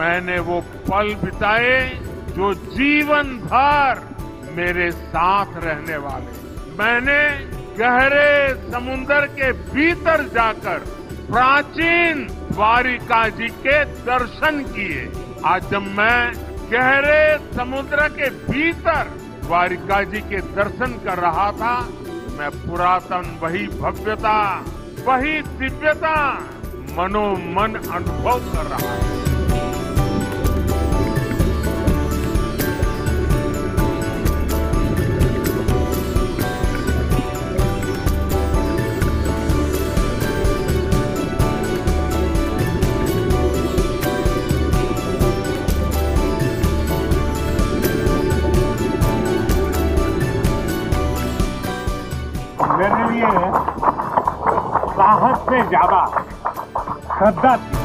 मैंने वो पल बिताए जो जीवन भर मेरे साथ रहने वाले। मैंने गहरे समुद्र के भीतर जाकर प्राचीन द्वारिका जी के दर्शन किए। आज जब मैं गहरे समुद्र के भीतर द्वारिका जी के दर्शन कर रहा था, मैं पुरातन वही भव्यता, वही दिव्यता मनोमन अनुभव कर रहा है। मेरे लिए साहस से ज्यादा श्रद्धा